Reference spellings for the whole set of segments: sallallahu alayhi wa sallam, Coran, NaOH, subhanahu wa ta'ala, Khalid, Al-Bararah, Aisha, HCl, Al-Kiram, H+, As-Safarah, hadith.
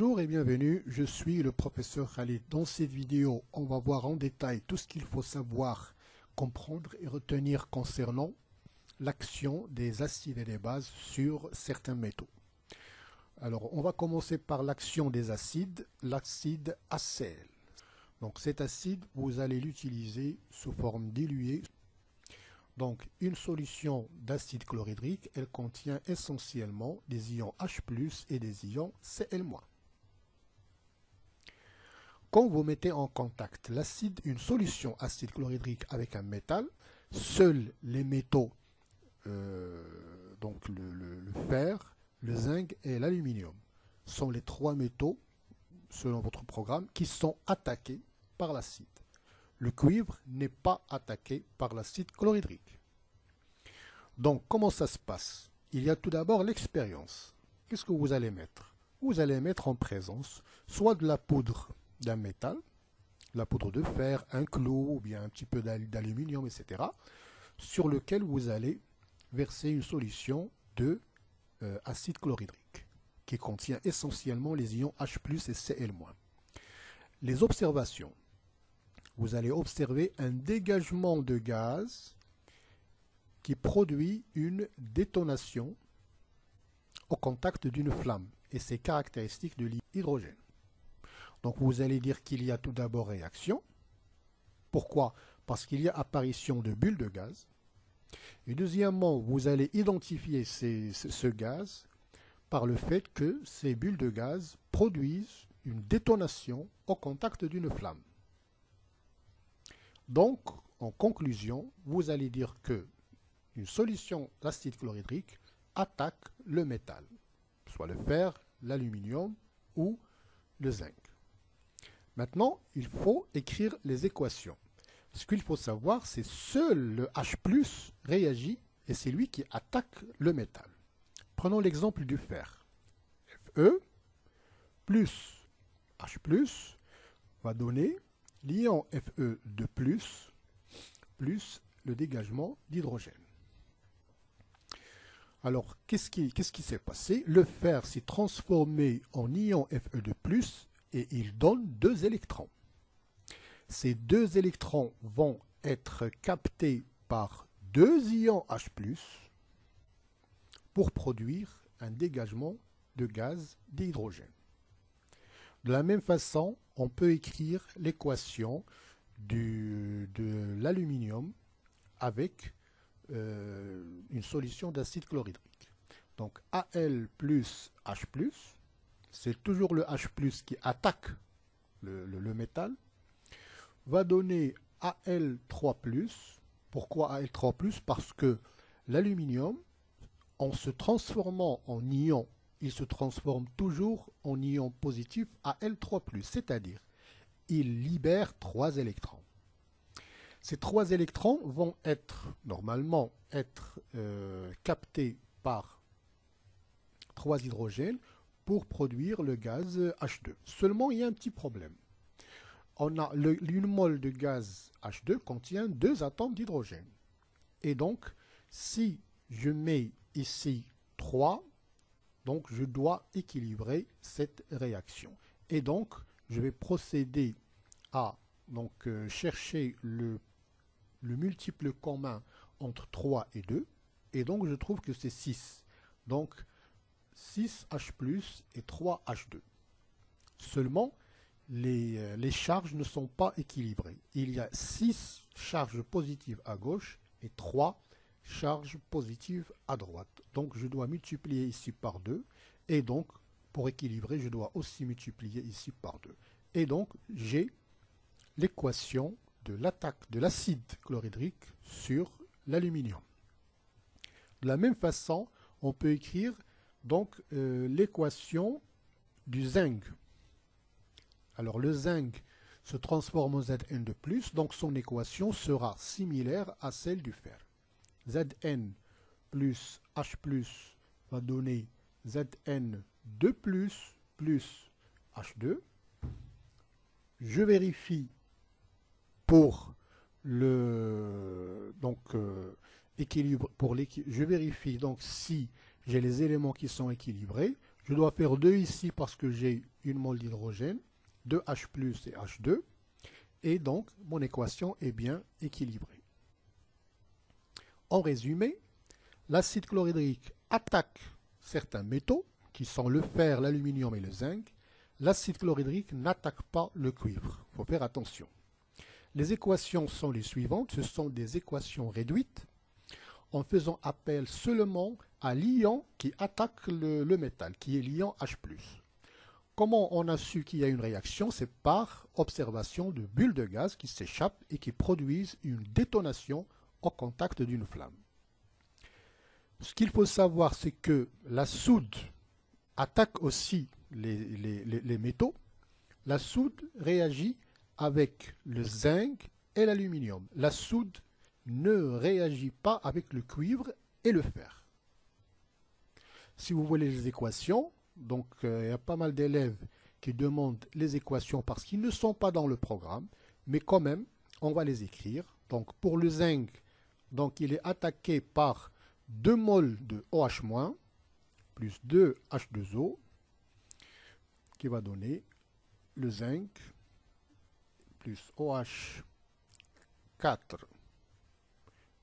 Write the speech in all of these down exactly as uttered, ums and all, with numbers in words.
Bonjour et bienvenue, je suis le professeur Khalid. Dans cette vidéo, on va voir en détail tout ce qu'il faut savoir, comprendre et retenir concernant l'action des acides et des bases sur certains métaux. Alors, on va commencer par l'action des acides, l'acide H C L. Donc cet acide, vous allez l'utiliser sous forme diluée. Donc une solution d'acide chlorhydrique, elle contient essentiellement des ions H plus et des ions Cl-. Quand vous mettez en contact l'acide, une solution acide chlorhydrique avec un métal, seuls les métaux, euh, donc le, le, le fer, le zinc et l'aluminium, sont les trois métaux, selon votre programme, qui sont attaqués par l'acide. Le cuivre n'est pas attaqué par l'acide chlorhydrique. Donc, comment ça se passe? Il y a tout d'abord l'expérience. Qu'est-ce que vous allez mettre? Vous allez mettre en présence soit de la poudre d'un métal, la poudre de fer, un clou, ou bien un petit peu d'aluminium, et cetera, sur lequel vous allez verser une solution de euh, acide chlorhydrique, qui contient essentiellement les ions H plus et Cl-. Les observations. Vous allez observer un dégagement de gaz qui produit une détonation au contact d'une flamme et c'est caractéristique de l'hydrogène. Donc vous allez dire qu'il y a tout d'abord réaction. Pourquoi? Parce qu'il y a apparition de bulles de gaz. Et deuxièmement, vous allez identifier ces, ce gaz par le fait que ces bulles de gaz produisent une détonation au contact d'une flamme. Donc, en conclusion, vous allez dire que une solution d'acide chlorhydrique attaque le métal, soit le fer, l'aluminium ou le zinc. Maintenant, il faut écrire les équations. Ce qu'il faut savoir, c'est seul le H plus réagit et c'est lui qui attaque le métal. Prenons l'exemple du fer. Fe plus H plus va donner l'ion Fe de plus, plus le dégagement d'hydrogène. Alors, qu'est-ce qui qu'est-ce qui s'est passé? Le fer s'est transformé en ion Fe de plus et il donne deux électrons. Ces deux électrons vont être captés par deux ions H plus, pour produire un dégagement de gaz d'hydrogène. De la même façon, on peut écrire l'équation de l'aluminium avec euh, une solution d'acide chlorhydrique. Donc Al plus H plus, c'est toujours le H plus qui attaque le, le, le métal, va donner A L trois plus. Pourquoi A L trois plus? Parce que l'aluminium, en se transformant en ion, il se transforme toujours en ion positif A L trois plus, c'est-à-dire il libère trois électrons. Ces trois électrons vont être, normalement, être euh, captés par trois hydrogènes pour produire le gaz H deux. Seulement, il y a un petit problème. On a le, une mole de gaz H deux contient deux atomes d'hydrogène. Et donc, si je mets ici trois, donc, je dois équilibrer cette réaction. Et donc, je vais procéder à donc, euh, chercher le, le multiple commun entre trois et deux. Et donc, je trouve que c'est six. Donc, six H plus et trois H deux. Seulement, les, les charges ne sont pas équilibrées. Il y a six charges positives à gauche et trois charge positive à droite. Donc je dois multiplier ici par deux et donc pour équilibrer je dois aussi multiplier ici par deux. Et donc j'ai l'équation de l'attaque de l'acide chlorhydrique sur l'aluminium. De la même façon, on peut écrire donc euh, l'équation du zinc. Alors le zinc se transforme en Zn deux plus, donc son équation sera similaire à celle du fer. Zn plus H plus va donner Zn deux plus plus H deux. Je vérifie pour le donc euh, équilibre pour l'équilibre. Je vérifie donc si j'ai les éléments qui sont équilibrés. Je dois faire deux ici parce que j'ai une mole d'hydrogène, deux H plus et H deux, et donc mon équation est bien équilibrée. En résumé, l'acide chlorhydrique attaque certains métaux, qui sont le fer, l'aluminium et le zinc. L'acide chlorhydrique n'attaque pas le cuivre, il faut faire attention. Les équations sont les suivantes, ce sont des équations réduites, en faisant appel seulement à l'ion qui attaque le, le métal, qui est l'ion H plus. Comment on a su qu'il y a une réaction? C'est par observation de bulles de gaz qui s'échappent et qui produisent une détonation au contact d'une flamme. Ce qu'il faut savoir, c'est que la soude attaque aussi les, les, les, les métaux. La soude réagit avec le zinc et l'aluminium. La soude ne réagit pas avec le cuivre et le fer. Si vous voulez les équations, donc euh, il y a pas mal d'élèves qui demandent les équations parce qu'ils ne sont pas dans le programme, mais quand même, on va les écrire. Donc pour le zinc, donc il est attaqué par deux moles de O H- plus deux H deux O qui va donner le zinc plus OH quatre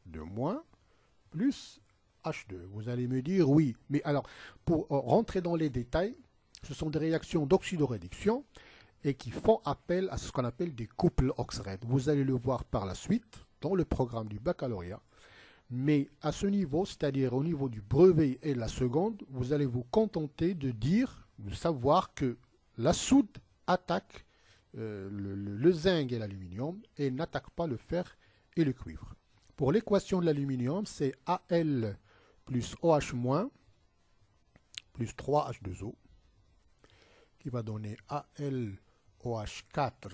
de moins plus H deux. Vous allez me dire oui, mais alors pour rentrer dans les détails, ce sont des réactions d'oxydoréduction et qui font appel à ce qu'on appelle des couples oxyrèdes. Vous allez le voir par la suite dans le programme du baccalauréat, mais à ce niveau, c'est-à-dire au niveau du brevet et de la seconde, vous allez vous contenter de dire, de savoir que la soude attaque euh, le, le, le zinc et l'aluminium et n'attaque pas le fer et le cuivre. Pour l'équation de l'aluminium, c'est Al plus OH- plus trois H deux O qui va donner AlOH4-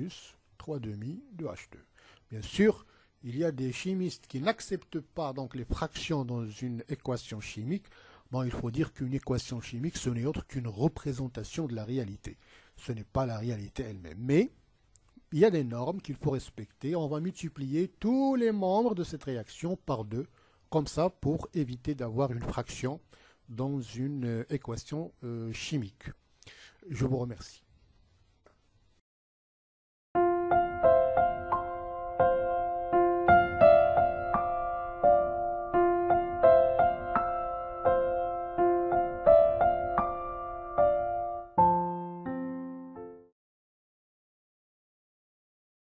plus trois demi de H deux. Bien sûr, il y a des chimistes qui n'acceptent pas donc les fractions dans une équation chimique. Bon, il faut dire qu'une équation chimique, ce n'est autre qu'une représentation de la réalité. Ce n'est pas la réalité elle-même, mais il y a des normes qu'il faut respecter. On va multiplier tous les membres de cette réaction par deux, comme ça, pour éviter d'avoir une fraction dans une équation euh, chimique. Je vous remercie.